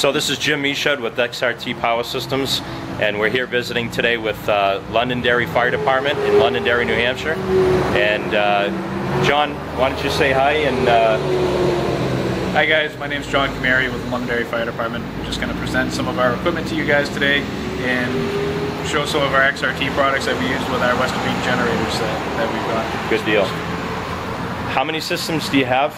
So this is Jim Michaud with XRT Power Systems, and we're here visiting today with Londonderry Fire Department in Londonderry, New Hampshire. And John, why don't you say hi? And hi guys, my name is John Kamari with the Londonderry Fire Department. I'm just going to present some of our equipment to you guys today and show some of our XRT products that we use with our Westerbeke generators that we've got. Good deal. How many systems do you have?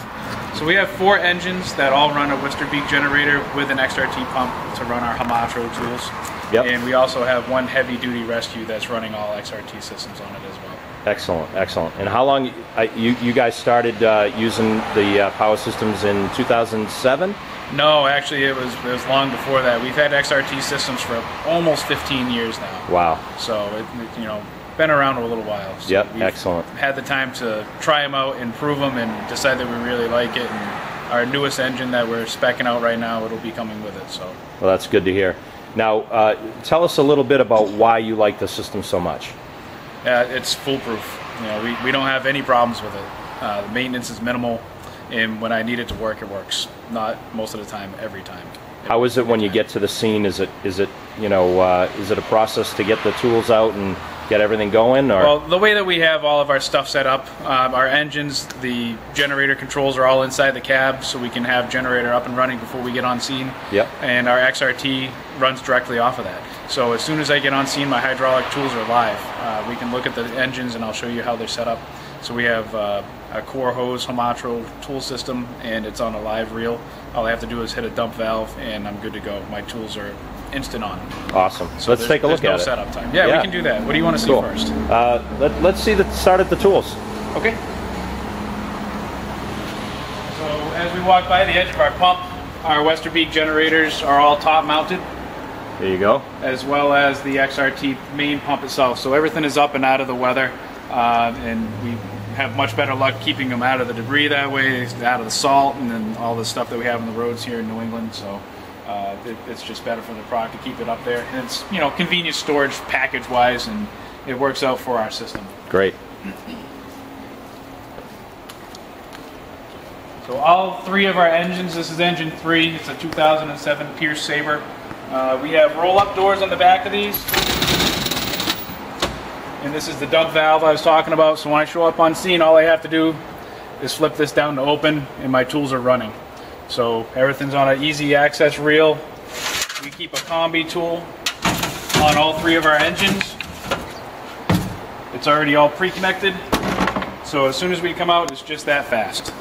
So we have 4 engines that all run a Westerbeke generator with an XRT pump to run our Holmatro tools. Yep. And we also have 1 heavy-duty rescue that's running all XRT systems on it as well. Excellent, excellent. And how long, you guys started using the power systems in 2007? No, actually it was long before that. We've had XRT systems for almost 15 years now. Wow. So, it, you know, been around for a little while. So yep, excellent. Had the time to try them out, improve them, and decide that we really like it. And our newest engine that we're speccing out right now, it'll be coming with it. So. Well, that's good to hear. Now, tell us a little bit about why you like the system so much. It's foolproof. You know, we don't have any problems with it. The maintenance is minimal, and when I need it to work, it works. Not most of the time, every time. How is it when you get to the scene? Is it you know is it a process to get the tools out and get everything going? Or? Well, the way that we have all of our stuff set up, our engines, the generator controls are all inside the cab, so we can have generator up and running before we get on scene. Yep. And our XRT runs directly off of that. So as soon as I get on scene, my hydraulic tools are live. We can look at the engines, and I'll show you how they're set up. So we have a core hose Holmatro tool system, and it's on a live reel. All I have to do is hit a dump valve, and I'm good to go. My tools are instant on. Awesome. So let's take a look at it. Setup time. Yeah, we can do that. What do you want to see first? Let's see start at the tools. Okay. So as we walk by the edge of our pump, our Westerbeke generators are all top mounted. There you go. As well as the XRT main pump itself. So everything is up and out of the weather. And we have much better luck keeping them out of the debris that way, out of the salt, and then all the stuff that we have on the roads here in New England. So it's just better for the product to keep it up there. And it's, you know, convenient storage package-wise, and it works out for our system. Great. So all 3 of our engines, this is engine 3, it's a 2007 Pierce Sabre. We have roll-up doors on the back of these. And this is the dump valve I was talking about, so when I show up on scene, all I have to do is flip this down to open, and my tools are running. So everything's on an easy access reel. We keep a Combi tool on all 3 of our engines. It's already all pre-connected, so as soon as we come out, it's just that fast.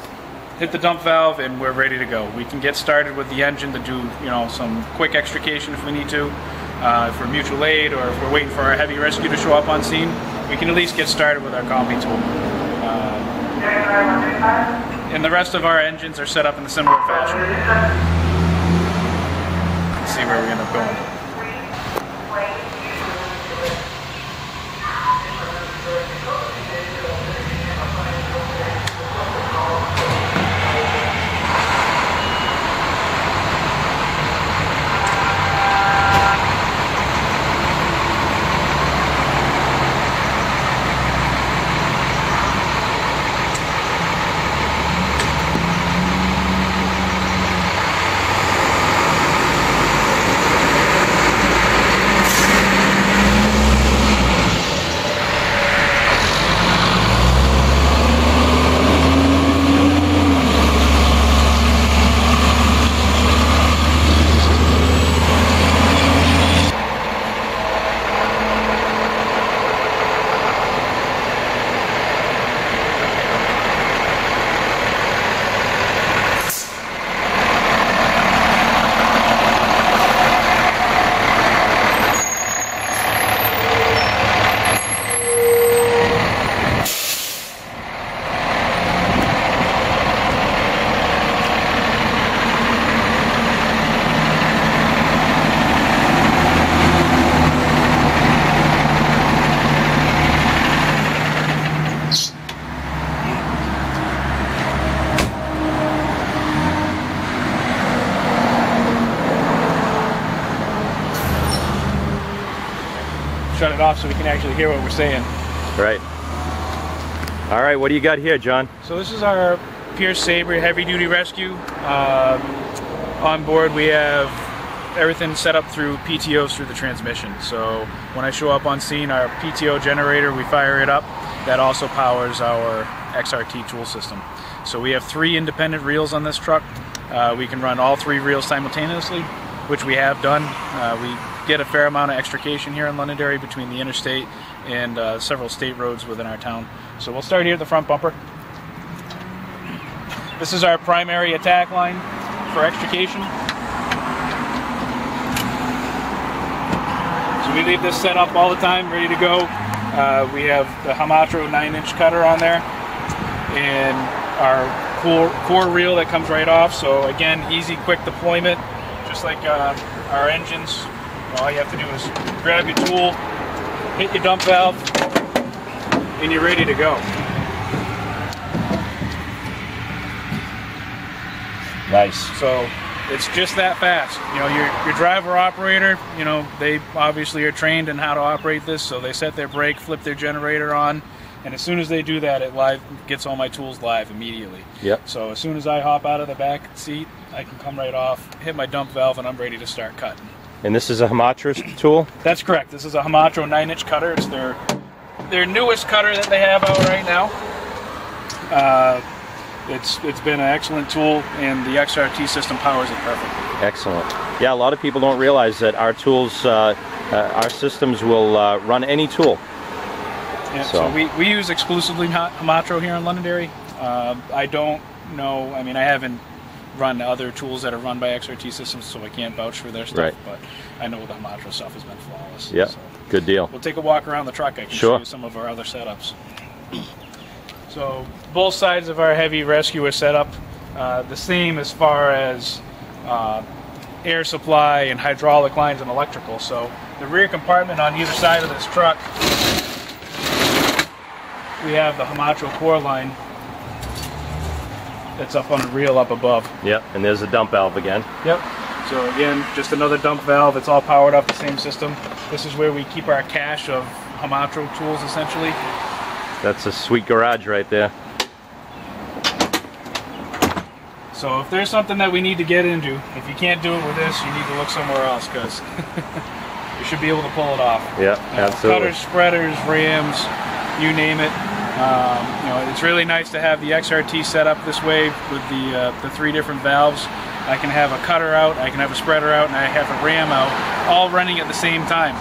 Hit the dump valve, and we're ready to go. We can get started with the engine to do, you know, some quick extrication if we need to. For mutual aid, or if we're waiting for our heavy rescue to show up on scene, we can at least get started with our Combi tool. And the rest of our engines are set up in a similar fashion. Let's see where we're going to shut it off so we can actually hear what we're saying. Right. All right, what do you got here, John? So this is our Pierce Sabre heavy-duty rescue. On board we have everything's set up through PTOs through the transmission. So when I show up on scene, our PTO generator, we fire it up. That also powers our XRT tool system. So we have three independent reels on this truck. We can run all three reels simultaneously, which we have done. We get a fair amount of extrication here in Londonderry between the interstate and several state roads within our town. So we'll start here at the front bumper. This is our primary attack line for extrication. So we leave this set up all the time, ready to go. We have the Holmatro 9-inch cutter on there and our core reel that comes right off. So again, easy, quick deployment. Just like our engines, all you have to do is grab your tool, hit your dump valve, and you're ready to go. Nice. So it's just that fast. You know, your driver operator, you know, they obviously are trained in how to operate this, so they set their brake, flip their generator on, and as soon as they do that, it live gets all my tools live immediately. Yep. So as soon as I hop out of the back seat, I can come right off, hit my dump valve, and I'm ready to start cutting. And this is a Holmatro tool? That's correct. This is a Holmatro 9-inch cutter. It's their newest cutter that they have out right now. It's been an excellent tool, and the XRT system powers it perfectly. Excellent. Yeah, a lot of people don't realize that our tools, our systems will run any tool. Yeah, so we use exclusively Holmatro here in Londonderry. I don't know, I mean, I haven't run other tools that are run by XRT systems, so I can't vouch for their stuff, right. But I know the Holmatro stuff has been flawless. Yeah, so good deal. We'll take a walk around the truck. I can show you some of our other setups. So both sides of our heavy rescue is set up the same as far as air supply and hydraulic lines and electrical. So the rear compartment on either side of this truck, we have the Holmatro core line that's up on a reel up above. Yep, and there's a dump valve again. Yep, so again, just another dump valve. It's all powered off the same system. This is where we keep our cache of Holmatro tools, essentially. That's a sweet garage right there. So if there's something that we need to get into, if you can't do it with this, you need to look somewhere else, because you should be able to pull it off. Yeah, absolutely. Cutters, spreaders, rams, you name it. You know, it's really nice to have the XRT set up this way with the three different valves. I can have a cutter out, I can have a spreader out, and I have a ram out, all running at the same time.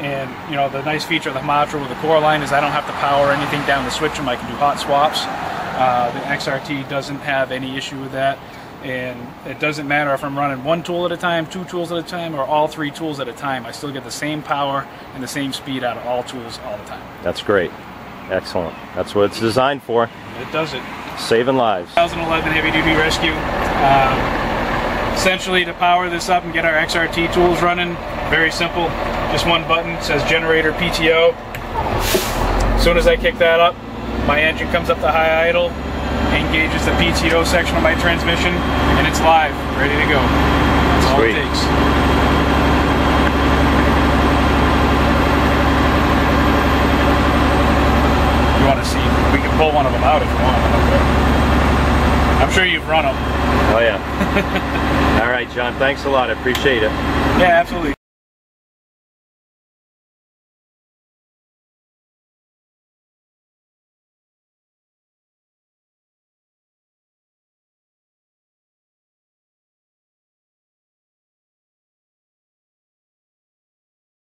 And, you know, the nice feature of the Holmatro with the core line is I don't have to power anything down to switch them. I can do hot swaps. The XRT doesn't have any issue with that. And it doesn't matter if I'm running one tool at a time, two tools at a time, or all three tools at a time. I still get the same power and the same speed out of all tools all the time. That's great. Excellent. That's what it's designed for. It does it. Saving lives. 2011 Heavy Duty Rescue. Essentially, to power this up and get our XRT tools running, very simple. Just one button, says generator PTO. As soon as I kick that up, my engine comes up to high idle, engages the PTO section of my transmission, and it's live, ready to go. That's all it takes. You want to see, we can pull one of them out if you want. I'm sure you've run them. Oh yeah. All right, John, thanks a lot. I appreciate it. Yeah, absolutely.